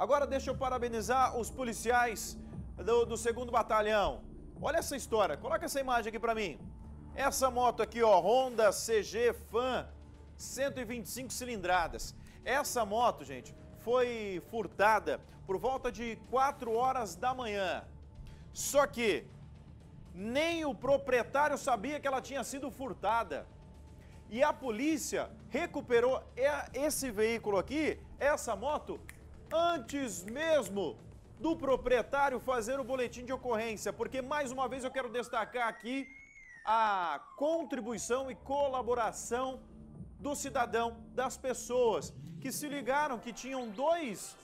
Agora deixa eu parabenizar os policiais do 2º Batalhão. Olha essa história, coloca essa imagem aqui pra mim. Essa moto aqui, ó, Honda CG Fan, 125 cilindradas. Essa moto, gente, foi furtada por volta de 4 horas da manhã. Só que nem o proprietário sabia que ela tinha sido furtada. E a polícia recuperou esse veículo aqui, essa moto, antes mesmo do proprietário fazer o boletim de ocorrência. Porque, mais uma vez, eu quero destacar aqui a contribuição e colaboração do cidadão, das pessoas que se ligaram, que tinham dois...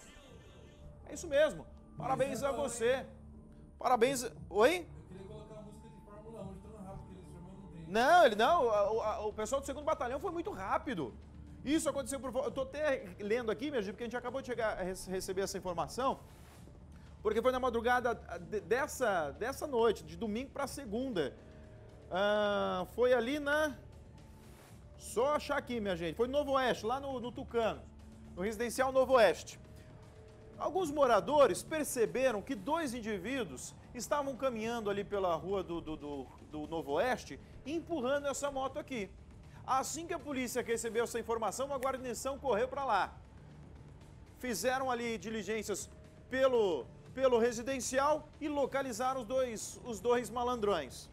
É isso mesmo. Parabéns a você. Parabéns... Oi? Eu queria colocar a música de Fórmula 1, de tão rápido que eles chamam, não tem. Não, ele não. O pessoal do 2º Batalhão foi muito rápido. Isso aconteceu por... Eu estou até lendo aqui, minha gente, porque a gente acabou de receber essa informação, porque foi na madrugada dessa noite, de domingo para segunda. Foi ali na... Só achar aqui, minha gente. Foi no Novo Oeste, lá no Tucano, no residencial Novo Oeste. Alguns moradores perceberam que dois indivíduos estavam caminhando ali pela rua do Novo Oeste, empurrando essa moto aqui. Assim que a polícia recebeu essa informação, uma guarnição correu para lá. Fizeram ali diligências pelo residencial e localizaram os dois malandrões.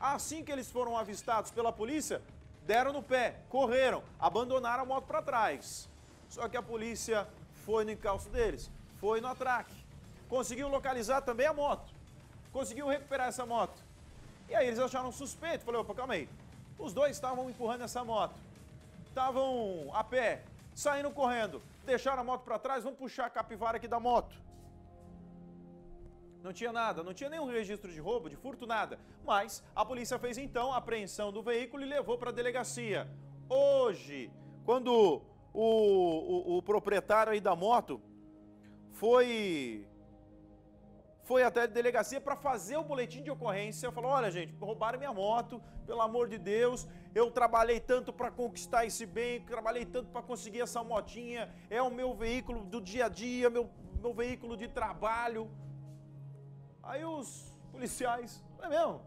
Assim que eles foram avistados pela polícia, deram no pé, correram, abandonaram a moto para trás. Só que a polícia foi no encalço deles, foi no atraque. Conseguiu localizar também a moto, conseguiu recuperar essa moto. E aí eles acharam suspeito, falei, opa, calma aí. Os dois estavam empurrando essa moto, estavam a pé, saindo correndo, deixaram a moto para trás, vamos puxar a capivara aqui da moto. Não tinha nada, não tinha nenhum registro de roubo, de furto, nada. Mas a polícia fez então a apreensão do veículo e levou para a delegacia. Hoje, quando o proprietário aí da moto foi até a delegacia para fazer o boletim de ocorrência, falou, olha gente, roubaram minha moto, pelo amor de Deus, eu trabalhei tanto para conquistar esse bem, trabalhei tanto para conseguir essa motinha, é o meu veículo do dia a dia, meu veículo de trabalho. Aí os policiais, não é mesmo?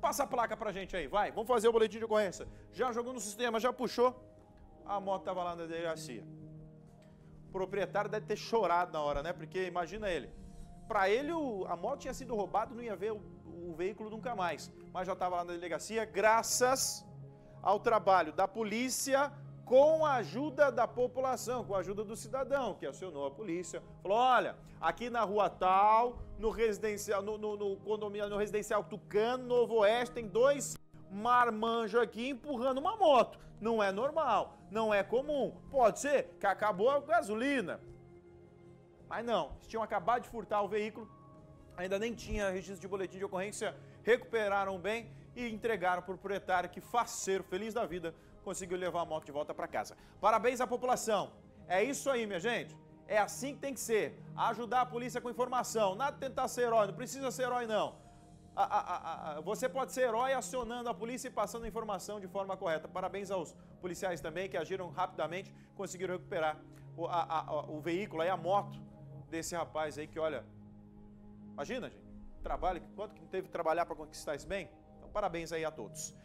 Passa a placa pra gente aí, vai, vamos fazer o boletim de ocorrência. Já jogou no sistema, já puxou, a moto tava lá na delegacia. O proprietário deve ter chorado na hora, né? Porque imagina ele. Pra ele, a moto tinha sido roubada, não ia ver o veículo nunca mais. Mas já tava lá na delegacia, graças ao trabalho da polícia, com a ajuda da população, com a ajuda do cidadão, que acionou a polícia, falou, olha, aqui na rua tal, no condomínio, no residencial Tucano, Novo Oeste, tem dois marmanjos aqui empurrando uma moto. Não é normal, não é comum. Pode ser que acabou a gasolina. Mas não, eles tinham acabado de furtar o veículo, ainda nem tinha registro de boletim de ocorrência, recuperaram bem e entregaram para o proprietário que, faceiro, feliz da vida, conseguiu levar a moto de volta para casa. Parabéns à população. É isso aí, minha gente. É assim que tem que ser. Ajudar a polícia com informação. Nada de tentar ser herói. Não precisa ser herói, não. Você pode ser herói acionando a polícia e passando a informação de forma correta. Parabéns aos policiais também que agiram rapidamente, conseguiram recuperar o veículo, aí, a moto desse rapaz aí que, olha... Imagina, gente. Trabalho, quanto que teve que trabalhar para conquistar esse bem? Então, parabéns aí a todos.